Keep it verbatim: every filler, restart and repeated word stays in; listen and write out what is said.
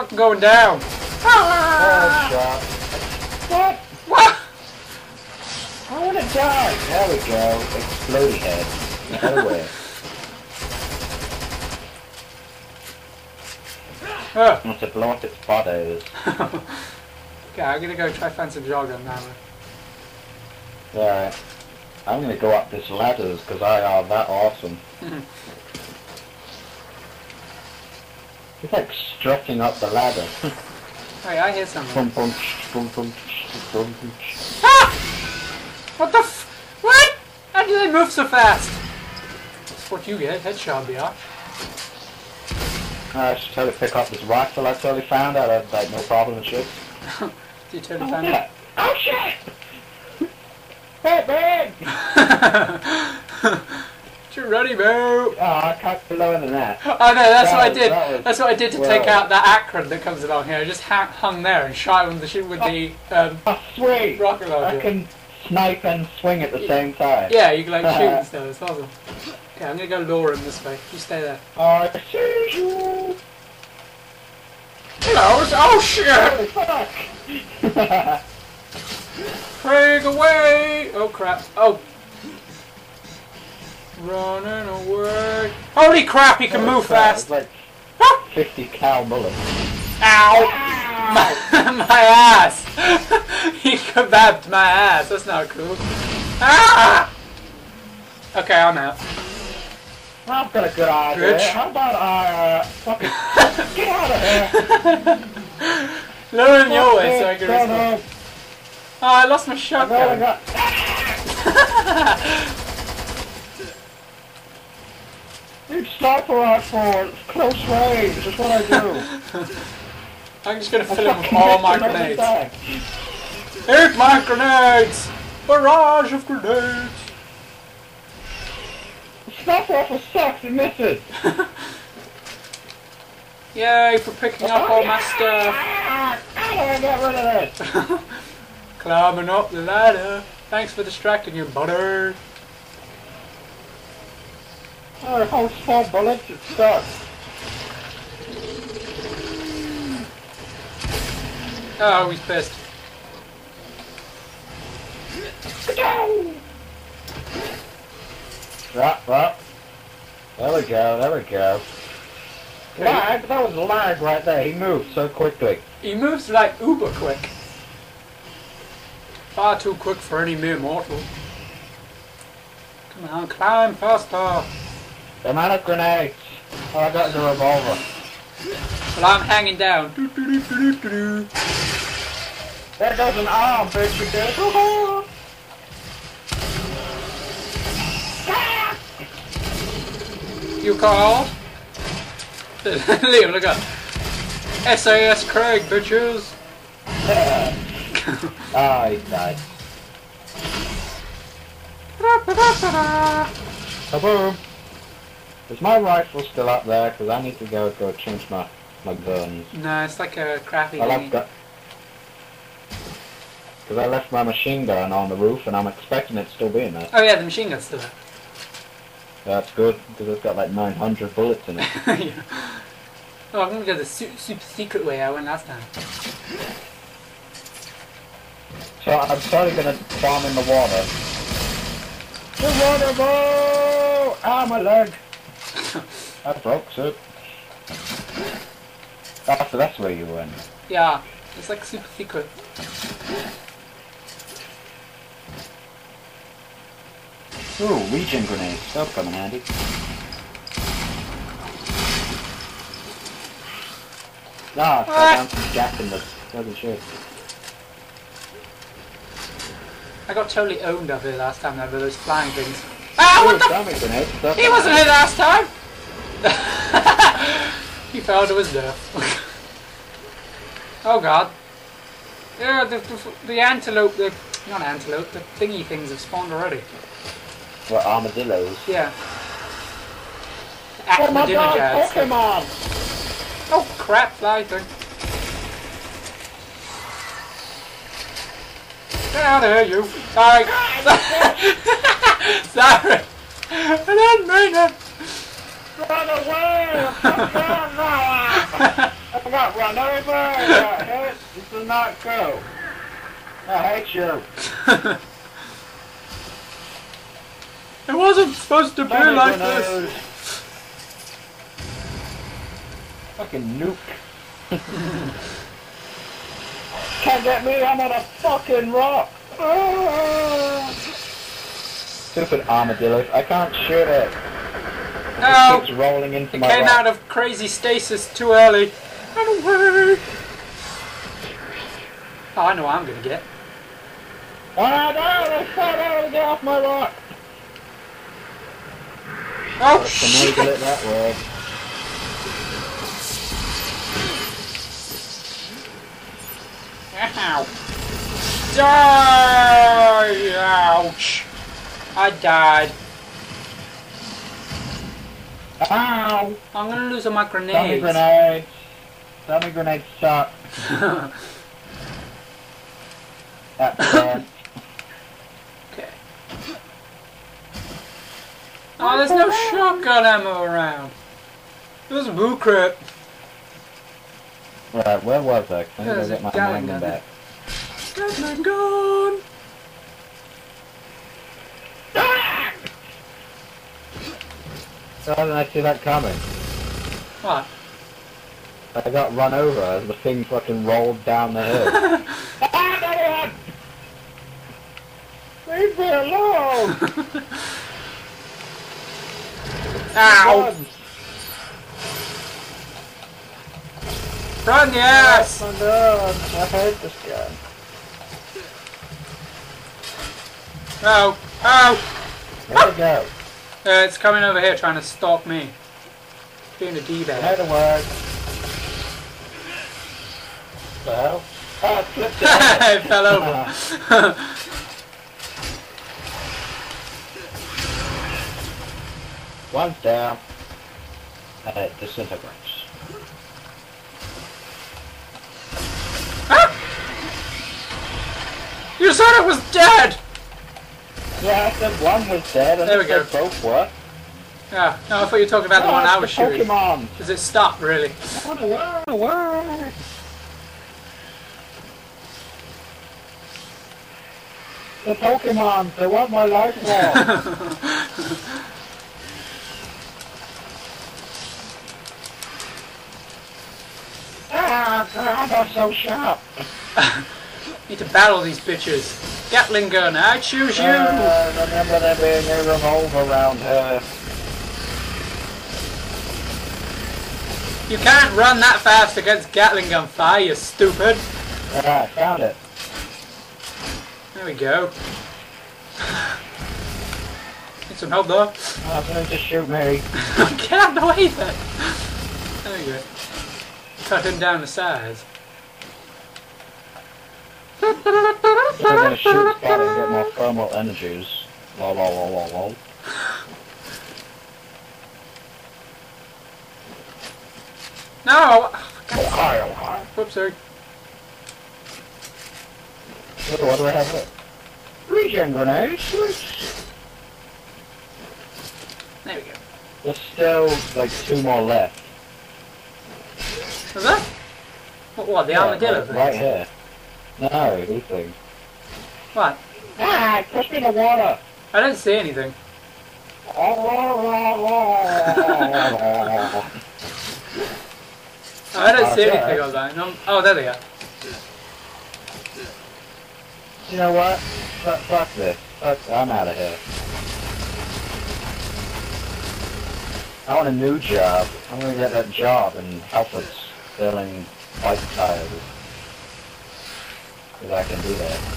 fucking going down. Ah! Oh, shot. What? What? I want to die. There we go. Exploding head. Get away. I must have blown its bodies. Okay, I'm gonna go try find some jargon now. Alright. I'm gonna go up this ladder because I are that awesome. It's like stretching up the ladder. Hey, I hear something. Ah! What the f- What? How do they move so fast? That's what you get, headshot, B R. I should totally pick up this rifle I totally found out. I had like no problem and shit. Did you totally oh, find yeah. it? Oh shit! Hey, man! You're running, bro! Oh, I can't go lower than that. Oh no, that's that what was, I did. That was, that's what I did to well. take out that Akron that comes along here. I just ha hung there and shot him with the, with oh, the um, oh, sweet. rocket launcher. I can snipe and swing at the you, same time. Yeah, you can like shoot and stuff. It's awesome. Okay, I'm gonna go lure him this way. You stay there. I see you! Hello! Oh shit! Holy fuck! Craig away! Oh crap. Oh! Running away! Holy crap! He can oh, move crap. fast! Like fifty cow bullets. Ow! Ow. My, my ass! He kebabbed my ass. That's not cool. Ah! Okay, I'm out. I've got a good idea. Rich. How about I uh, fucking get out of here? Lower in your way so I can respond. Oh, I lost my shotgun. I got... Dude, sniper rifle, close range. That's what I do. I'm just gonna fill him with all my grenades. Hit my grenades! Barrage of grenades! Sniper rifle sucks and misses! Yay for picking oh, up all yeah, my stuff! How do I get rid of this? Climbing up the ladder. Thanks for distracting you, butter. Oh, whole small bullets, it sucks. Oh, he's pissed. Go! Right, right. There we go, there we go. Lag, that was lag right there, he moved so quickly. He moves like uber quick. Far too quick for any mere mortal. Come on, climb faster. I'm out of grenades. Oh, I got the revolver. Well, I'm hanging down. Doo, doo, doo, doo, doo, doo. There goes an arm, bitch, you did. You call? Liam, look up. S A S Craig, bitches! Ah, oh, he died. Kaboom! Is my rifle still up there? Because I need to go go change my, my guns. No, it's like a crappy thing. Because I left my machine gun on the roof and I'm expecting it still being there. Oh yeah, the machine gun's still there. That's good, because it's got like nine hundred bullets in it. Yeah. Oh, I'm going to go the super, super secret way I went last time. So I'm totally going to bomb in the water. The water ball! Ah, my leg! That broke, so... Ah, so that's where you went. Yeah, it's like super secret. Ooh, regen grenades. That'll come in handy. Ah, fell down to the gap in the bloody shit. I got totally owned up here last time over those flying things. Ah, what the f- He wasn't here last time! He fell to his nerf. Oh god. Yeah, the, the, the antelope, the... Not antelope, the thingy things have spawned already. What, armadillos? Yeah. Oh my god, Pokemon! Oh crap, fly thing. Get out of here, you! Sorry! Sorry! I didn't mean it! Run away! I'm not run over. Right. This will not go. I hate you. It wasn't supposed to be like this. Fucking nuke. Can't get me. I'm on a fucking rock. Oh. Stupid armadillo. I can't shoot it. No. It keeps rolling into my rock. It came out of crazy stasis too early. Oh, I know what I'm gonna get. Ah, no, I can't get off my rock. Oh, shit. Can it that way. Ow. Die! Ouch. I died. Ow. I'm gonna lose all my grenades. Dummy grenades. Dummy grenades suck. That's bad. Okay. Oh, there's no shotgun ammo around. It was bull crap. Right, where was I? I need to get my magnum back. Gatling gun! Ah! How did I see that coming? What? I got run over as the thing fucking rolled down the hill. Ah, no, no, no. Leave me alone! Ow! God. Run, yes! Oh my God, I hate this guy. Oh, oh! Where'd it go? Uh, it's coming over here trying to stop me. Being a D-bag. Head away. Well, I flipped it. It fell over. One's down. And it disintegrates. You said it was dead! Yeah, I said one was dead, and there we go. Both were. Yeah, no, I thought you were talking about oh, the one I was shooting. Because it stopped, really. Oh, no, no. The Pokemon, they want my life more. Ah, God, I'm so sharp. Need to battle these bitches. Gatling gun, I choose you! Uh, remember there being a revolver around her. You can't run that fast against Gatling gun fire, you stupid! Ah, uh, found it. There we go. Need some help though. Oh, don't just shoot me. I can't believe it! There we go. Cut him down the sides. I'm gonna shoot the body and get my thermal energies. Lol lol lol lol lol. No! Oh, hi, oh, hi. Whoops, sorry. What, what do I have there? Regen grenades. There we go. There's still like two more left. Is that? What, what the yeah, armadillo thing? Right here. No, these things. What? Ah, push me in the water! I don't see anything. I don't see okay. anything on that. No, oh, there they are. You know what? Fuck, fuck this. Fuck, I'm out of here. I want a new job. I'm gonna get that job in Alfred's selling bike tires. Because I can do that.